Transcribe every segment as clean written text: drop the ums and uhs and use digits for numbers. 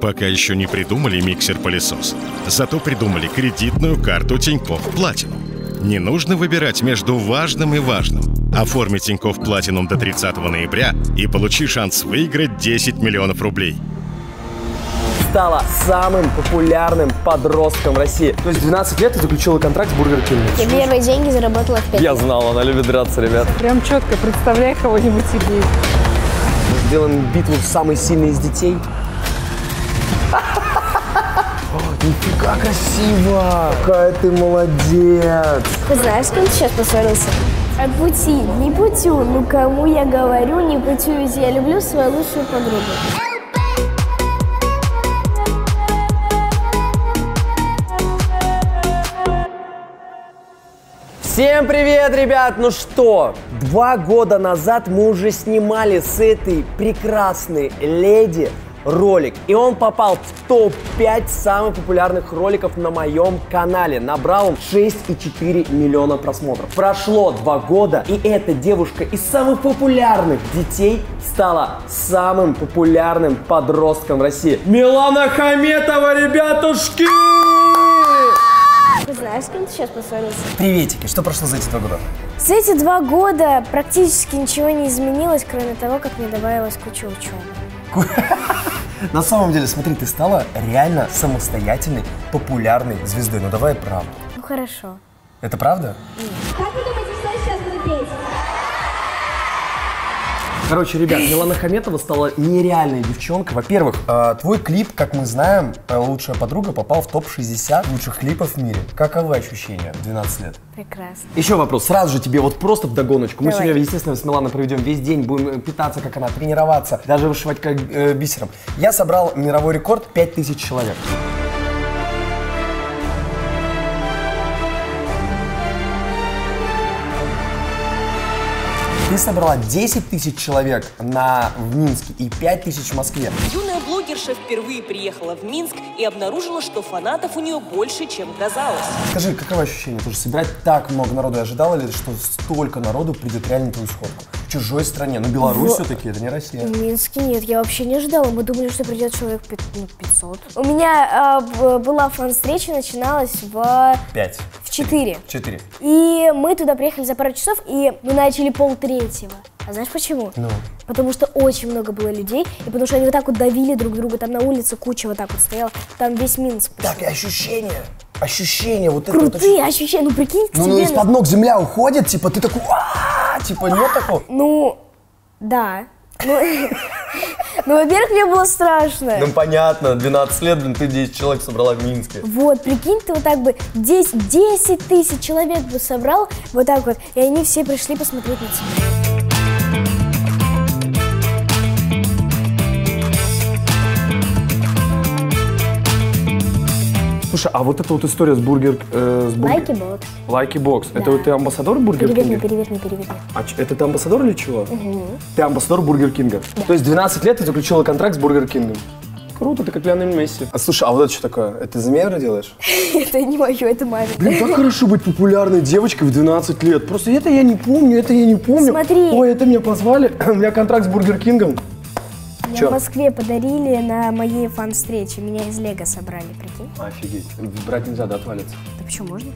Пока еще не придумали миксер-пылесос, зато придумали кредитную карту Тинькофф Платинум. Не нужно выбирать между важным и важным. Оформи Тинькофф Платинум до 30 ноября и получи шанс выиграть 10 миллионов рублей. Стала самым популярным подростком России. То есть 12 лет и заключила контракт с Бургер Кингом. Я первые деньги заработала в 5 лет. Я знал, она любит драться, ребят. Прям четко представляй кого-нибудь себе. Мы сделаем битву самой сильной из детей. Нифига красиво! Какая ты молодец! Ты знаешь, с кем ты сейчас поссорился? От пути, не путю, ну кому я говорю, не путю, ведь я люблю свою лучшую подругу. Всем привет, ребят! Ну что, 2 года назад мы уже снимали с этой прекрасной леди ролик, и он попал в топ-5 самых популярных роликов на моем канале. Набрал он 6,4 миллиона просмотров. Прошло 2 года, и эта девушка из самых популярных детей стала самым популярным подростком в России. Милана Хаметова, ребятушки! Ты знаешь, с кем ты сейчас поссорился? Приветики, что прошло за эти 2 года? За эти 2 года практически ничего не изменилось, кроме того, как мне добавилась куча учебы. На самом деле, смотри, ты стала реально самостоятельной, популярной звездой. Ну давай правду. Ну хорошо. Это правда? Нет. Как вы думаете, что сейчас буду петь? Короче, ребят, Милана Хаметова стала нереальной девчонкой. Во-первых, твой клип, как мы знаем, «Лучшая подруга», попал в топ-60 лучших клипов в мире. Каковы ощущения в 12 лет? Прекрасно. Еще вопрос, сразу же тебе вот просто вдогоночку. Давай. Мы сегодня, естественно, с Миланой проведем весь день, будем питаться, как она, тренироваться, даже вышивать как бисером. Я собрал мировой рекорд 5000 человек. Ты собрала 10 тысяч человек в Минске и 5 тысяч в Москве. Юная блогерша впервые приехала в Минск и обнаружила, что фанатов у нее больше, чем казалось. Скажи, каково ощущение? Ты же собирать так много народу, ожидала ли, что столько народу придет реально на твою сходку? В чужой стране, но Беларусь все-таки, это не Россия. В Минске нет, я вообще не ожидала. Мы думали, что придет человек 500. У меня была фан-встреча, начиналась в... 5. В 4. 4. И мы туда приехали за пару часов, и мы начали 2:30. А знаешь почему? Ну. Потому что очень много было людей, и потому что они вот так вот давили друг друга, там на улице куча вот так вот стояла, там весь Минск. Так, и ощущения. Ощущения вот крутые это. Крутые вот ощущения, ну прикинь, ну из-под ног земля уходит, типа ты такой, типа нет такого? Ну, да. Ну, во-первых, мне было страшно. Ну, понятно, 12 лет, блин, ты 10 человек собрала в Минске. Вот, прикинь, ты вот так бы 10 тысяч человек бы собрал, вот так вот, и они все пришли посмотреть на тебя. Слушай, а вот эта вот история с бургер... Лайки-бокс. Лайки-бокс. Да. Это вот ты амбассадор Бургер Кинга? Переверни. А это ты амбассадор или чего? Угу. Ты амбассадор Бургер Кинга? Да. То есть 12 лет ты заключила контракт с Бургер Кингом? Круто, ты как Лионель Месси. А слушай, а вот это что такое? Это за меня делаешь? Это не мое, это маме. Блин, так хорошо быть популярной девочкой в 12 лет. Просто это я не помню. Смотри. Ой, это меня позвали, у меня контракт с Бургер Кингом. Меня в Москве подарили на моей фан-встрече. Меня из Лего собрали, прикинь. Офигеть. Брать нельзя, да, отвалится? Да почему, можно?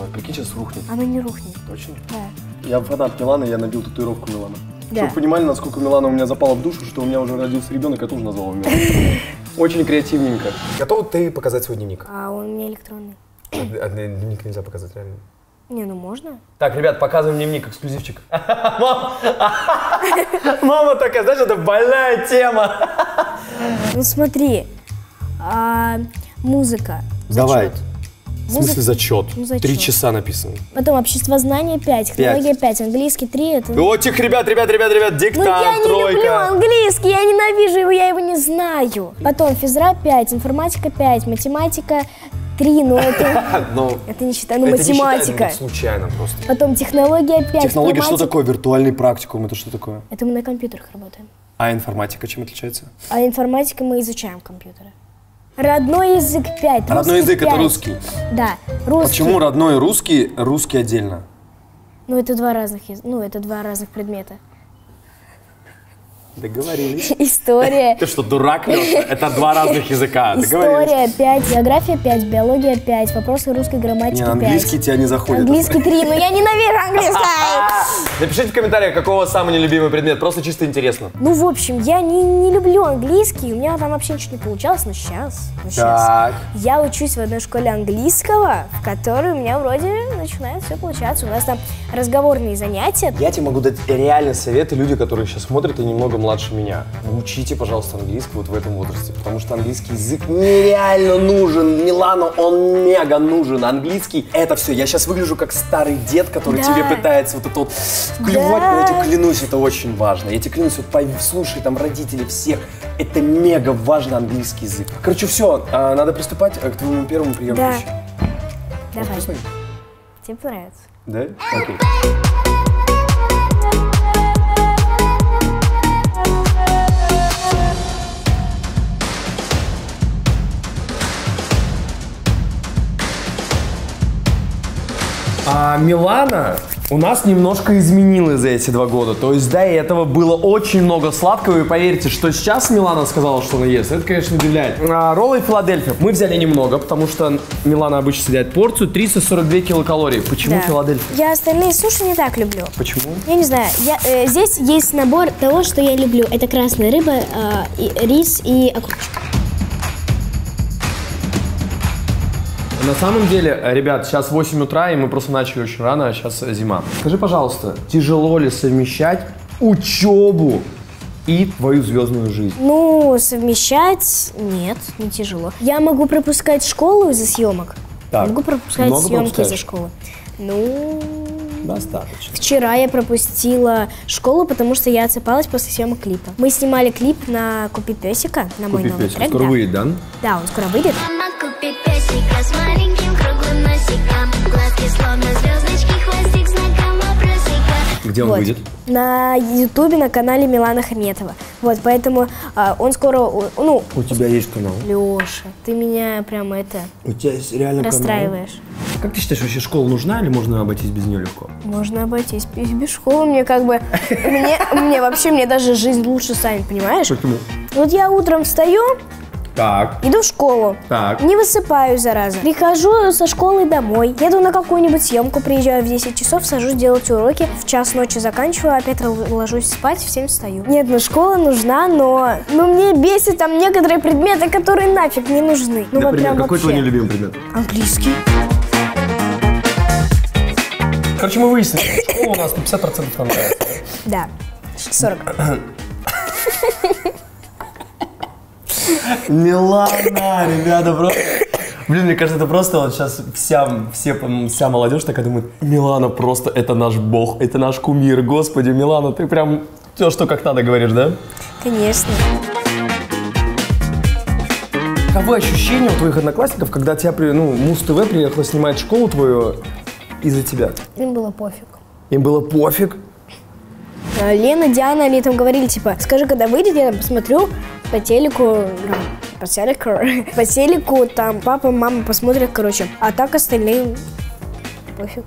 Ой, прикинь, сейчас рухнет. Она не рухнет. Точно? Да. Я фанат Миланы, я набил татуировку Миланы. Да. Чтобы вы понимали, насколько Милана у меня запала в душу, что у меня уже родился ребенок, я тоже назвал его Миланой. Очень креативненько. Готова ты показать свой дневник? А он у меня электронный. Дневник нельзя показать, реально. Не, ну можно. Так, ребят, показываем дневник, эксклюзивчик. Мама такая, знаешь, это больная тема. Ну смотри, музыка. Давай. В смысле зачет? 3 часа написано. Потом обществознание 5, технология 5, английский 3. О, тихо, ребят, диктант, тройка. Я не люблю английский, я ненавижу его, я его не знаю. Потом физра 5, информатика 5, математика 3, но это... это не считаю, ну математика. Случайно просто. Потом технология 5. Технология, что такое? Виртуальный практикум, это что такое? Это мы на компьютерах работаем. А информатика чем отличается? А информатика мы изучаем компьютеры. Родной язык 5. Родной язык 5. Это русский? Да, русский. Почему родной русский, русский отдельно? Ну это 2 разных предмета. Договорились. История. Ты что, дурак, Леша? Это два разных языка. История 5, география 5, биология 5, вопросы русской грамматики 5. Английский тебя не заходит. Английский 3, но я ненавижу английский. Напишите в комментариях, какого самый нелюбимый предмет, просто чисто интересно. Ну, в общем, я не люблю английский, у меня там вообще ничего не получалось, но сейчас. Я учусь в одной школе английского, в которой у меня вроде начинает все получаться. У нас там разговорные занятия. Я тебе могу дать реальные советы, люди, которые сейчас смотрят и немного младше меня. Учите, пожалуйста, английский вот в этом возрасте, потому что английский язык нереально нужен. Милана, он мега нужен. Английский — это все. Я сейчас выгляжу как старый дед, который тебе пытается вот это вот клевать, но я тебе клянусь, это очень важно. Я тебе клянусь, вот слушай там родители всех, это мега важно, английский язык. Короче, все, надо приступать к твоему первому приему пищи. Давай. Вкусный? Тебе понравится. Да? Окей. А Милана у нас немножко изменилась за эти 2 года. То есть до этого было очень много сладкого. И поверьте, что сейчас Милана сказала, что она ест, это, конечно, удивляет. Роллы Филадельфия мы взяли немного, потому что Милана обычно съедает порцию 342 килокалории. Почему Филадельфия? Я остальные суши не так люблю. Почему? Я не знаю. Здесь есть набор того, что я люблю. Это красная рыба, рис и окурочки. На самом деле, ребят, сейчас 8 утра, и мы просто начали очень рано, а сейчас зима. Скажи, пожалуйста, тяжело ли совмещать учебу и твою звездную жизнь? Ну, совмещать нет, не тяжело. Я могу пропускать школу из-за съемок. Так. Могу пропускать съемки из-за школы. Ну... достаточно. Вчера я пропустила школу, потому что я отсыпалась после съемок клипа. Мы снимали клип на «Купи песика», на мой новый трек. Скоро выйдет, да? Да, он скоро выйдет. Купи песика с маленьким круглым носиком, глазки словно звездочки, хвостик знаком вопросика. Где он выйдет? На ютубе, на канале Милана Хаметова. Вот, поэтому он скоро, ну... У тебя есть канал? Леша, ты меня прямо это... У тебя есть реально расстраиваешь. Канал? Как ты считаешь, вообще школа нужна или можно обойтись без нее легко? Можно обойтись без школы, мне как бы... Мне вообще, мне даже жизнь лучше, сами понимаешь? Почему? Вот я утром встаю... Так. Иду в школу. Так. Не высыпаюсь, зараза. Прихожу со школы домой. Еду на какую-нибудь съемку, приезжаю в 10 часов, сажусь делать уроки. В 1 ночи заканчиваю, опять ложусь спать, в 7 встаю. Нет, ну школа нужна, но... Ну мне бесит там некоторые предметы, которые нафиг не нужны. Ну, например, вот какой твой нелюбимый предмет? Английский. Короче, мы выяснили, школа у нас на 50% нам нравится. Да, 40. Милана, ребята, просто... Блин, мне кажется, это просто вот сейчас вся молодежь такая думает: Милана просто это наш бог, это наш кумир, господи, Милана, ты прям все, что как надо говоришь, да? Конечно. Каково ощущение у твоих одноклассников, когда тебя, ну, Муз ТВ приехала снимать школу твою из-за тебя? Им было пофиг. Им было пофиг? Лена, Диана, они там говорили, типа, скажи, когда выйдет, я посмотрю по телеку, там папа, мама посмотрят, короче. А так остальные пофиг.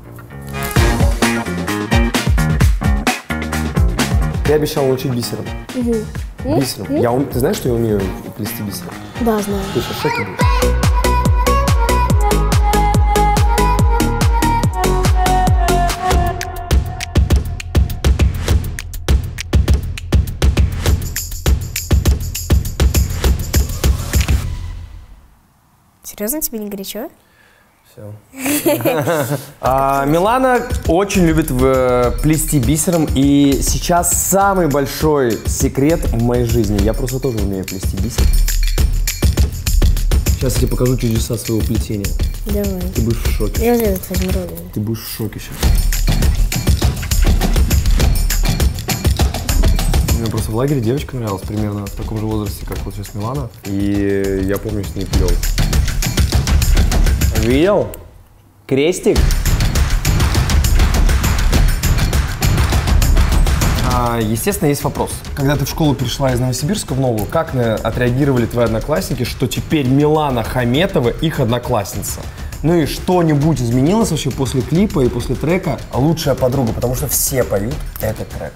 Я обещал учить бисером. Угу. Бисером. Ты знаешь, что я умею плести бисером? Да, знаю. Ты что, в шоке был? Серьезно, тебе не горячо? Все. Милана очень любит плести бисером, и сейчас самый большой секрет в моей жизни. Я просто тоже умею плести бисер. Сейчас я тебе покажу чудеса своего плетения. Давай. Ты будешь в шоке. Я взял этот возьму ролик. Ты будешь в шоке сейчас. Мне просто в лагере девочка нравилась примерно в таком же возрасте, как вот сейчас Милана. И я помню, с ней плел. Видел? Крестик? Естественно, есть вопрос. Когда ты в школу пришла из Новосибирска в Новую, как отреагировали твои одноклассники, что теперь Милана Хаметова их одноклассница? Ну и что-нибудь изменилось вообще после клипа и после трека «Лучшая подруга», потому что все поют этот трек?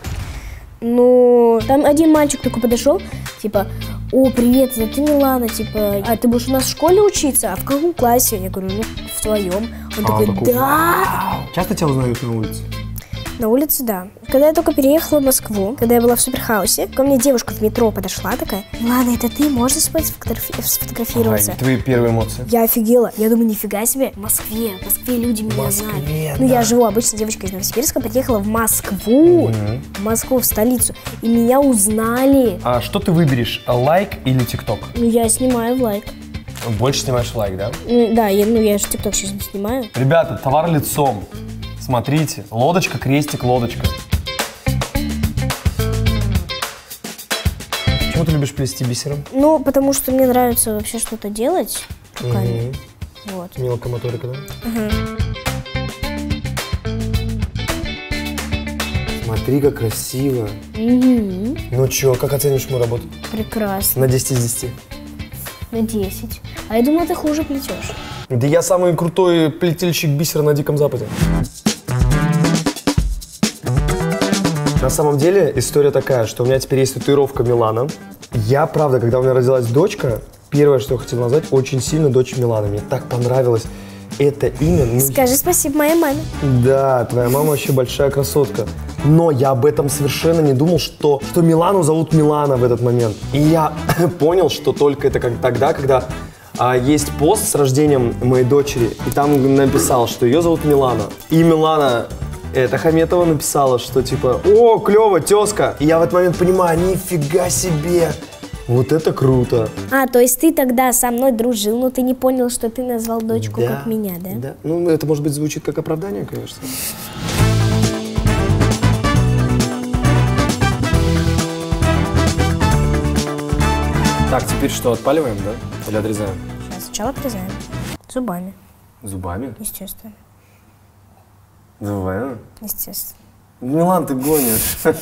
Ну, там один мальчик только подошел, типа, о, привет, ты Милана, типа, а ты будешь у нас в школе учиться? А в каком классе? Я говорю, ну, в твоем. Он такой, да! Часто тебя узнают на улице? На улице, да. Когда я только переехала в Москву, когда я была в Суперхаусе, ко мне девушка в метро подошла такая, Милана, это ты? Можно сфотографироваться? Ага, твои первые эмоции. Я офигела. Я думаю, нифига себе. В Москве люди меня знают. Да. Ну, я живу обычно девочкой из Новосибирска, приехала в Москву, в Москву, в столицу, и меня узнали. А что ты выберешь, лайк или ТикТок? Я снимаю в лайк. Больше снимаешь в лайк, да? Да, я же ТикТок сейчас не снимаю. Ребята, товар лицом. Смотрите, лодочка, крестик, лодочка. Почему ты любишь плести бисером? Ну, потому что мне нравится вообще что-то делать руками. Вот. Мелкая моторика, да? Смотри, как красиво. Ну чё, как оценишь мою работу? Прекрасно. На 10 из 10? На 10. А я думала, ты хуже плетешь. Да я самый крутой плетельщик бисера на Диком Западе. На самом деле история такая, что у меня теперь есть татуировка Милана. Я, правда, когда у меня родилась дочка, первое, что я хотела назвать, очень сильно дочь Милана. Мне так понравилось это имя. Ну, скажи спасибо моей маме. Да, твоя мама вообще большая красотка. Но я об этом совершенно не думал, что Милану зовут Милана в этот момент. И я понял, что только это как тогда, когда... есть пост с рождением моей дочери, и там написал, что ее зовут Милана. И Милана, Хаметова, написала, что типа, о, клево, тезка. И я в этот момент понимаю, нифига себе, вот это круто. А, то есть ты тогда со мной дружил, но ты не понял, что ты назвал дочку как меня, да? Да, ну это, может быть, звучит как оправдание, конечно. Так, теперь что, отпаливаем, да? Или отрезаем? Сейчас, сначала отрезаем. Зубами. Зубами? Естественно. Зубами? Естественно. Милан, ты гонишь. Ты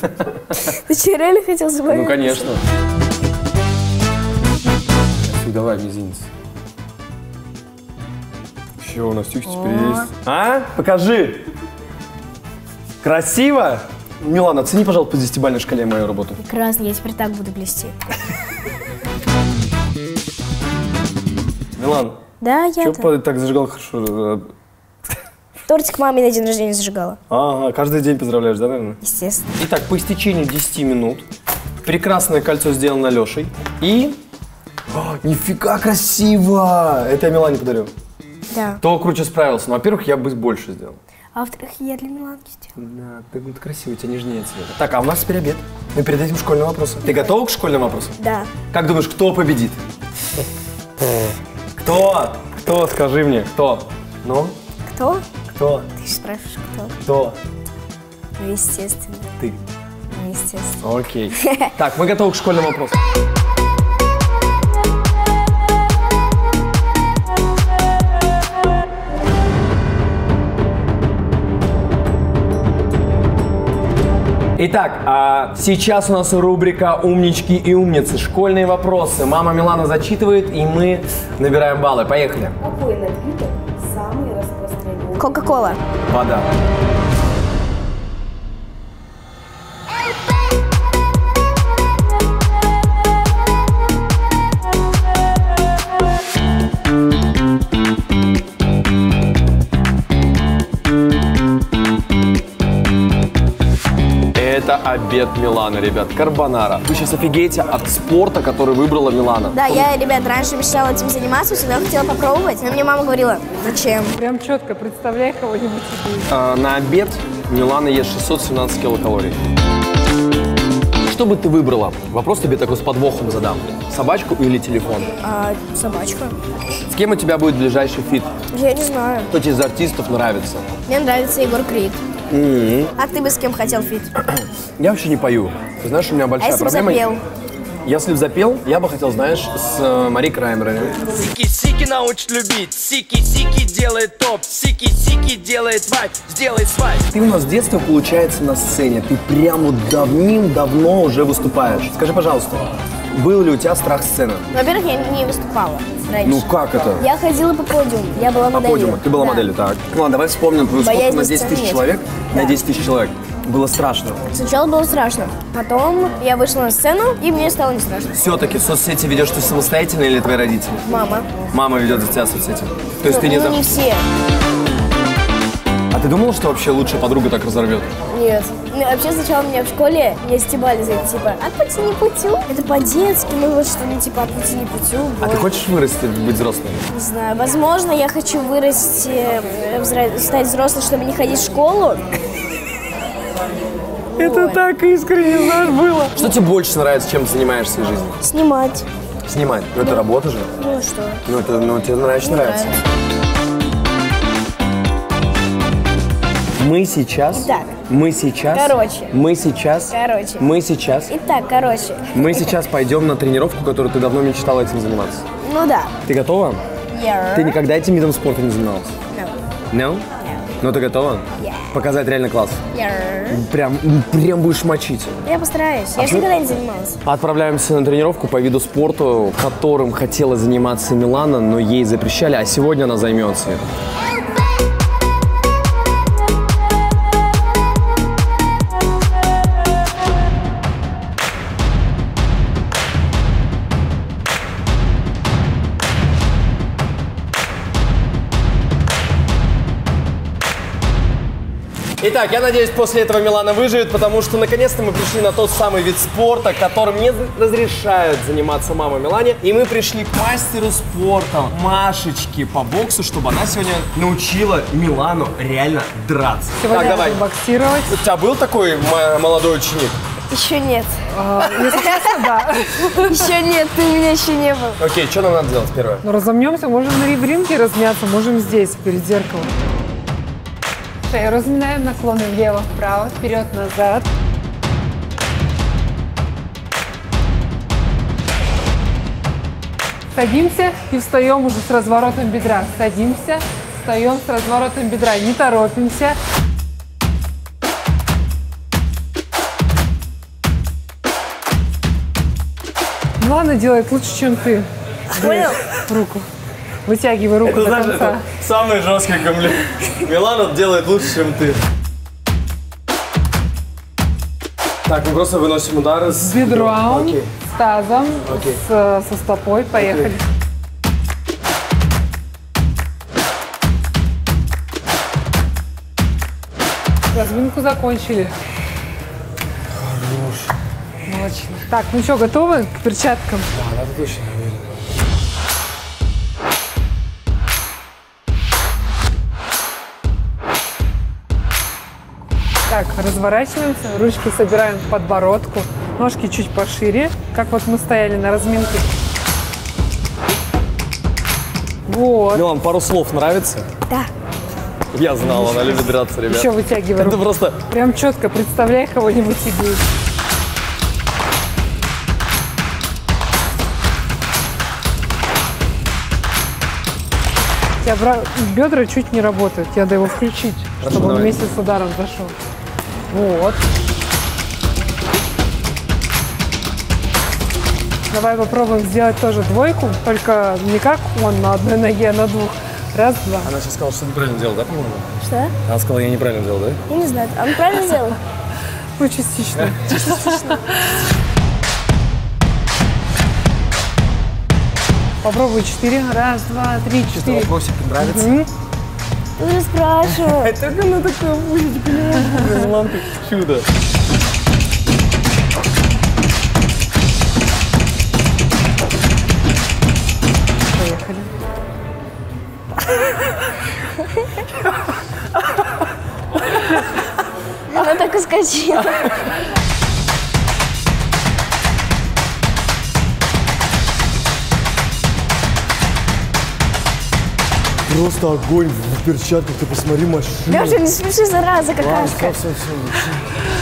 что, реально хотел зубами? Ну, конечно. Давай, мизинец. Все, у нас тюки теперь есть. А? Покажи. Красиво? Милана, оцени, пожалуйста, по 10-бальной шкале мою работу. Прекрасно, я теперь так буду блести. Милан, да, я чё так зажигал хорошо? Тортик маме на день рождения зажигала. Ага, каждый день поздравляешь, да, наверное? Естественно. Итак, по истечении 10 минут прекрасное кольцо сделано Лешей. И... О, нифига красиво! Это я Милане подарю. Да. Кто круче справился. Но, во-первых, я бы больше сделал. А во-вторых, я для Миланки сделала. Да, ты будет красиво, у тебя нежнее цвета. Так, а у нас теперь обед. Но перед этим школьным вопросом. Ты готова к школьным вопросам? Да. Как думаешь, кто победит? Кто? Кто? Скажи мне, кто? Ну? Кто? Кто? Ты же спрашиваешь, кто? Кто? Ну, естественно. Ты? Ну, естественно. Окей. Так, мы готовы к школьному вопросу. Итак, сейчас у нас рубрика «Умнички и умницы». Школьные вопросы. Мама Милана зачитывает, и мы набираем баллы. Поехали. Какой напиток самый распространенный? Кока-кола. Вода. Обед Миланы, ребят, карбонара. Вы сейчас офигеете от спорта, который выбрала Милана. Да, я, ребят, раньше мечтала этим заниматься, всегда хотела попробовать, но мне мама говорила, зачем? Прям четко, представляй кого-нибудь. На обед Милана ест 617 килокалорий. Что бы ты выбрала? Вопрос тебе такой с подвохом задам. Собачку или телефон? Собачку. С кем у тебя будет ближайший фит? Я не знаю. Кто тебе из артистов нравится? Мне нравится Егор Крид. А ты бы с кем хотел фит? Я вообще не пою. Ты знаешь, у меня большая проблема. Если бы запел, я бы хотел, знаешь, с Мари Краймер. Сики-сики научит любить, сики-сики делает топ, сики-сики делает вайп, сделай свайп. Ты у нас с детства, получается, на сцене. Ты прямо давным-давно уже выступаешь. Скажи, пожалуйста, был ли у тебя страх сцены? Во-первых, я не выступала раньше. Ну как это? Я ходила по подиуму, я была моделью. По подиуму, ты была моделью, так. Ну ладно, давай вспомним, сколько на 10 тысяч человек? На 10 тысяч человек. Было страшно? Сначала было страшно. Потом я вышла на сцену, и мне стало не страшно. Все-таки соцсети ведешь ты самостоятельно или твои родители? Мама. Мама ведет за тебя соцсети? То есть ты не знаешь? Ну, не все. А ты думала, что вообще лучшая подруга так разорвет? Нет. Ну, вообще, сначала меня в школе не стебали за это, типа, от пути не путю. Это по-детски, ну вот что ли, типа, от пути не путю. Вот. А ты хочешь вырасти, быть взрослым? Не знаю. Возможно, я хочу вырасти, стать взрослым, чтобы не ходить в школу. Это так искренне, знаешь, было. Что тебе больше нравится, чем ты занимаешься в своей жизни? Снимать. Снимать? Ну, это работа же. Ну, что? Ну, это, ну, тебе нравится. Мы сейчас. Итак. Мы сейчас. Короче. Мы сейчас. Короче. Мы сейчас. Итак, короче. Мы сейчас пойдем на тренировку, которую ты давно мечтала этим заниматься. Ну да. Ты готова? Yeah. Ты никогда этим видом спорта не занималась? No. No? No. Ну ты готова? Yeah. Показать реально класс. Yeah. Прям будешь мочить. Я постараюсь. Я же никогда не занималась. Отправляемся на тренировку по виду спорта, которым хотела заниматься Милана, но ей запрещали, а сегодня она займется. Итак, я надеюсь, после этого Милана выживет, потому что наконец-то мы пришли на тот самый вид спорта, которым не разрешают заниматься мама Милане. И мы пришли к мастеру спорта Машечке по боксу, чтобы она сегодня научила Милану реально драться. Сегодня так, давай. Боксировать. У тебя был такой молодой ученик? Еще нет. Если честно, да. Еще нет, ты у меня еще не был. Окей, что нам надо делать первое? Ну, разомнемся, можем на ребринке размяться, можем здесь, перед зеркалом. Разминаем наклоны влево-вправо, вперед-назад. Садимся и встаем уже с разворотом бедра. Садимся, встаем с разворотом бедра. Не торопимся. Милана делает лучше, чем ты. Понял? Руку. Вытягивай руку до конца. Это самый жесткий комплимент. Милана делает лучше, чем ты. Так, мы просто выносим удары с бедром, okay. С тазом, okay. со стопой. Поехали. Okay. Разминку закончили. Хорош. Молодчина. Так, ну что, готовы к перчаткам? Да, надо точно. Так, разворачиваемся, ручки собираем в подбородку, ножки чуть пошире, как вот мы стояли на разминке. Вот. Милан, пару слов нравится? Да. Я знал, она любит драться, ребят. Еще вытягивай руку. Это просто... Прям четко представляй кого-нибудь и бей. У тебя бедра чуть не работают, тебе надо его включить, хорошо, чтобы он вместе с ударом зашел. Вот. Давай попробуем сделать тоже двойку, только не как он на одной ноге, а на двух. Раз, два. Она сейчас сказала, что ты неправильно делал, да, по-моему? Что? Она сказала, я неправильно делал, да? Я не знаю. А он правильно делал? Ну, частично. Частично. Попробуй 4. Раз, два, три, 4. Вопросик нравится? Ты же спрашиваешь. Только она такая будет, блядь. Милан, ты чудо. Поехали. Она так и скачила. Просто огонь в перчатках, ты посмотри, машина. Леша, не смеши, зараза какашка. Ладно, все.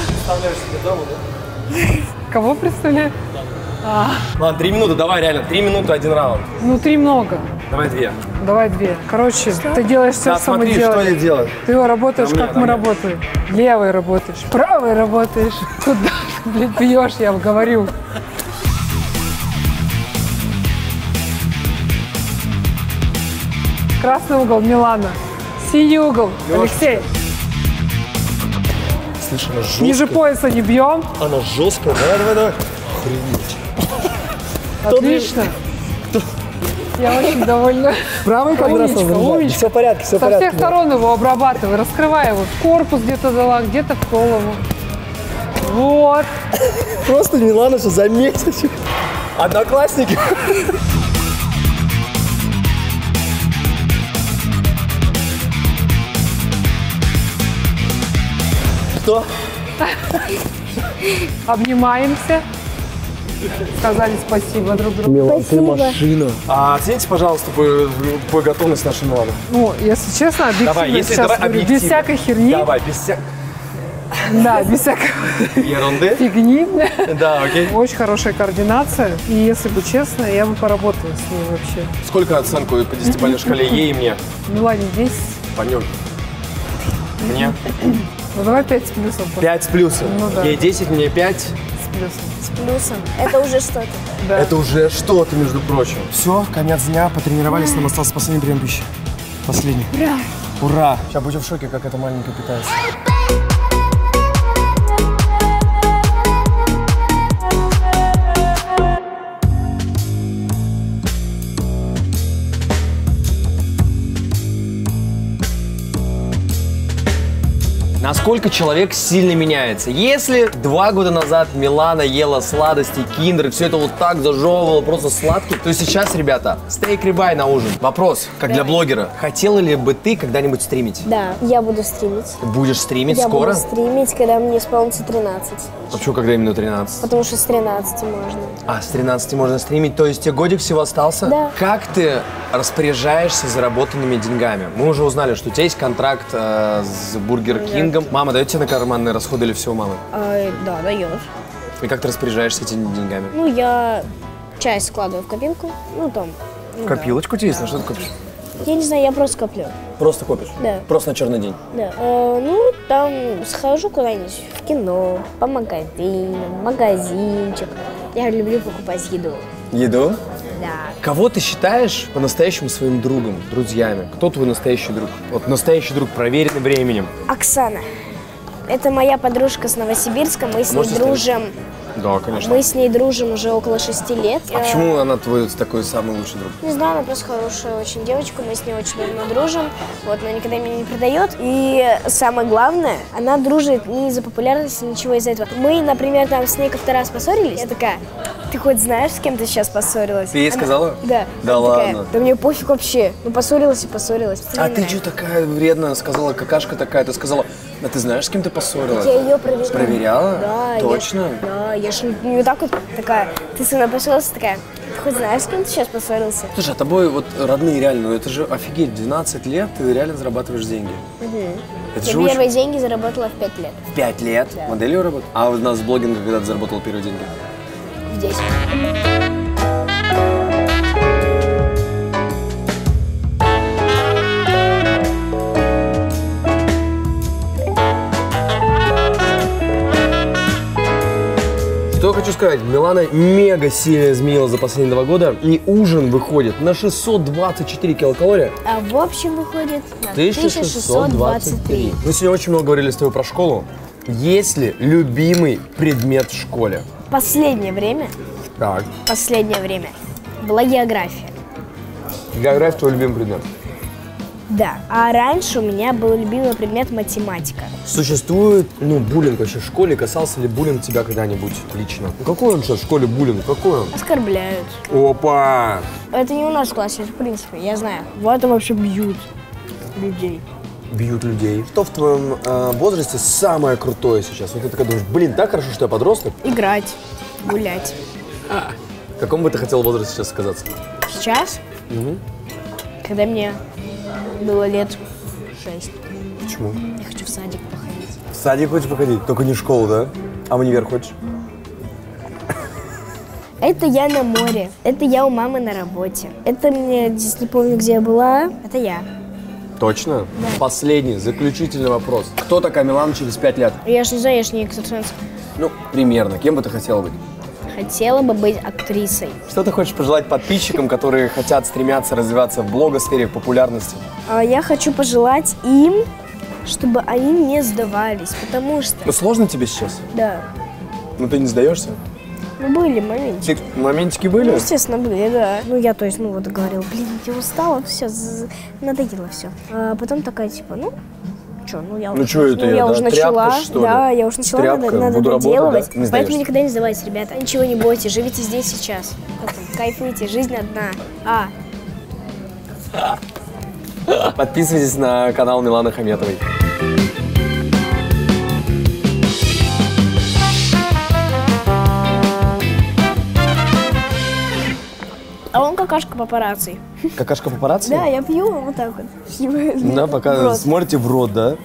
Представляешь себе дома, да? Кого представляю? Ладно, 3 минуты, давай реально, 3 минуты, 1 раунд. Ну, 3 много. Давай 2. Давай 2. Короче, что? Ты делаешь все, что мы делаем. Смотри, что я делаю. Ты его работаешь, как мы работаем. Левой работаешь, правой работаешь. Куда, блин, пьешь, я вам говорю. Красный угол Милана, синий угол Алексей. слышь, она жесткая. Ниже пояса не бьем. Она жесткая, да, давай, давай. Охренеть. Отлично. Я очень довольна. Правый квадратный. Умничка. Все в порядке, все в порядке. Со всех сторон его обрабатывай, раскрывай его. Корпус где-то дала, где-то в голову. Вот. Просто Милана все заметила. Одноклассники. Что? Обнимаемся. Сказали спасибо друг другу. Милана, ты машина. А оцените, пожалуйста, по готовности нашу Милану. Ну, если честно, объективно. Давай, если сейчас давай, говорю, без всякой херни. Давай, без всякой. Да, без всякой ерунды. Фигни. Да, окей. Очень хорошая координация. И если бы честно, я бы поработала с ней вообще. Сколько оценку по 10-бальной шкале ей и мне? Милане 10. Пойдем. Мне? Ну, давай 5 с плюсом. 5 с плюсом. Ну, да. Ей 10, мне 5. С плюсом. Это уже что-то. Да. Это уже что-то, между прочим. Все, конец дня, потренировались, нам остался последний прием пищи. Последний. Ура! Ура! Сейчас будем в шоке, как эта маленькая питается. Насколько человек сильно меняется? Если 2 года назад Милана ела сладости, киндеры, все это вот так зажевывала, просто сладкий, то сейчас, ребята, стейк-рибай на ужин. Вопрос, как для блогера, хотела ли бы ты когда-нибудь стримить? Да, я буду стримить. Будешь стримить скоро? Я буду стримить, когда мне исполнится 13. Почему когда именно 13? Потому что с 13 можно. А, с 13 можно стримить, то есть тебе годик всего остался? Да. Как ты распоряжаешься заработанными деньгами? Мы уже узнали, что у тебя есть контракт с Бургер Кингом. Мама дает тебе на карманные расходы или все у мамы? Да, дает. И как ты распоряжаешься этими деньгами? Ну, я часть складываю в копилку, ну там. Ну, копилочку тебе есть? Да. На что ты копишь? Я не знаю, я просто коплю. Просто копишь? Да. Просто на черный день? Да. Ну, там схожу куда-нибудь в кино, по магазинам, магазинчик. Я люблю покупать еду. Еду? Да. Кого ты считаешь по-настоящему своим другом, друзьями? Кто твой настоящий друг? Вот настоящий друг, проверенный временем. Оксана. Это моя подружка с Новосибирска. Мы с ней дружим. Да, конечно. Мы с ней дружим уже около 6 лет. А почему она твой такой самый лучший друг? Не знаю, она просто хорошая очень девочка. Мы с ней очень давно дружим. Вот, она никогда меня не предает. И самое главное, она дружит не из-за популярности, ничего из-за этого. Мы, например, там с ней как-то раз поссорились. Я такая, ты хоть знаешь, с кем ты сейчас поссорилась? Ты ей сказала? Да. Да ладно. Да мне пофиг вообще. Ну, поссорилась и поссорилась. А ты что такая вредная сказала, какашка такая? Ты сказала, а ты знаешь, с кем ты поссорилась? Я ее проверяла. Проверяла? Да. Точно? Да, я же не так вот такая, ты со мной поссорилась, такая, ты хоть знаешь, с кем ты сейчас поссорился? Слушай, а тобой вот родные реально, ну это же офигеть, 12 лет ты реально зарабатываешь деньги. Это я же первые деньги заработала в 5 лет. В 5 лет? Да. Моделью работала? А у нас в блогинге когда ты заработала первые деньги? В 10. Что хочу сказать, Милана мега сильно изменилась за последние 2 года, и ужин выходит на 624 килокалории. А в общем выходит на 1623. Мы сегодня очень много говорили с тобой про школу. Есть ли любимый предмет в школе? Последнее время. Так. Последнее время была география. География твой любимый предмет? Да. А раньше у меня был любимый предмет математика. Существует, ну, буллинг вообще в школе? Касался ли буллинг тебя когда-нибудь лично? Какой он сейчас в школе буллинг? Какой он? Оскорбляют. Опа! Это не у нас в классе, в принципе, я знаю. Вот там вообще бьют людей. Бьют людей. Что в твоем возрасте самое крутое сейчас? Вот ты такая думаешь, блин, так хорошо, что я подросток. Играть, гулять. В каком бы ты хотел возрасте сейчас оказаться? Сейчас? Угу. Когда мне было лет 6. Почему? Я хочу в садик походить. В садик хочешь походить? Только не в школу, да? А в универ хочешь? Это я на море. Это я у мамы на работе. Это мне здесь, не помню, где я была. Это я. Точно? Да. Последний, заключительный вопрос. Кто такая Милана через 5 лет? Я же не знаю, я же не экстрасенс. Ну, примерно. Кем бы ты хотела быть? Хотела бы быть актрисой. Что ты хочешь пожелать подписчикам, которые хотят стремятся развиваться в блогосфере, в популярности? Я хочу пожелать им, чтобы они не сдавались, потому что... Ну, сложно тебе сейчас? Да. Ну, ты не сдаешься? Ну, были моментики. Моментики были? Ну, естественно, были, да. Ну, я, то есть, ну, вот говорила, блин, я устала, все, надоело все. А потом такая, типа, ну, что, ну, я уже начала. Да, я уже начала, надо доделывать. Да? Поэтому никогда не сдавайтесь, ребята. Ничего не бойтесь, живите здесь сейчас. Кайфуйте, жизнь одна. Подписывайтесь на канал Миланы Хаметовой. А он какашка папарацци. Какашка папарацци? Да, я пью, вот так вот. Да, пока смотрите в рот, да?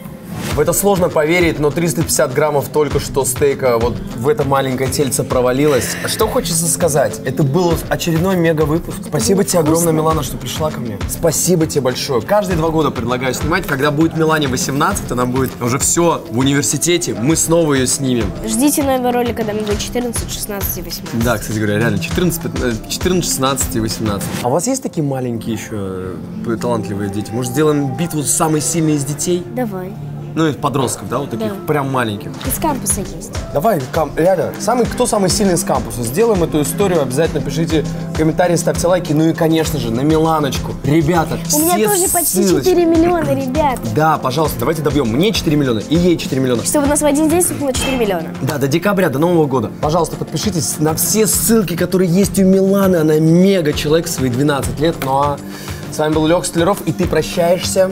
В это сложно поверить, но 350 граммов только что стейка вот в это маленькое тельце провалилось. Что хочется сказать, это был очередной мега-выпуск. Спасибо тебе огромное, Милана, что пришла ко мне. Спасибо тебе большое. Каждые 2 года предлагаю снимать. Когда будет Милане 18, она будет уже все в университете, мы снова ее снимем. Ждите новый ролик, когда мне будет 14, 16 и 18. Да, кстати говоря, реально, 14, 16 и 18. А у вас есть такие маленькие еще талантливые дети? Может, сделаем битву самой сильной из детей? Давай. Ну, и подростков, да, вот таких, да. Прям маленьких. Из кампуса есть. Давай, реально, кто самый сильный из кампуса? Сделаем эту историю, обязательно пишите комментарии, ставьте лайки, ну и, конечно же, на Миланочку. Ребята, все ссылочки. У меня тоже почти 4 миллиона, ребят. Да, пожалуйста, давайте добьем. Мне 4 миллиона и ей 4 миллиона. Чтобы у нас в один день было 4 миллиона. Да, до декабря, до Нового года. Пожалуйста, подпишитесь на все ссылки, которые есть у Миланы. Она мега-человек, свои 12 лет. Ну а с вами был Лёха Столяров, и ты прощаешься.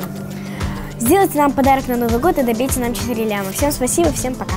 Сделайте нам подарок на Новый год и добейте нам 4 ляма. Всем спасибо, всем пока.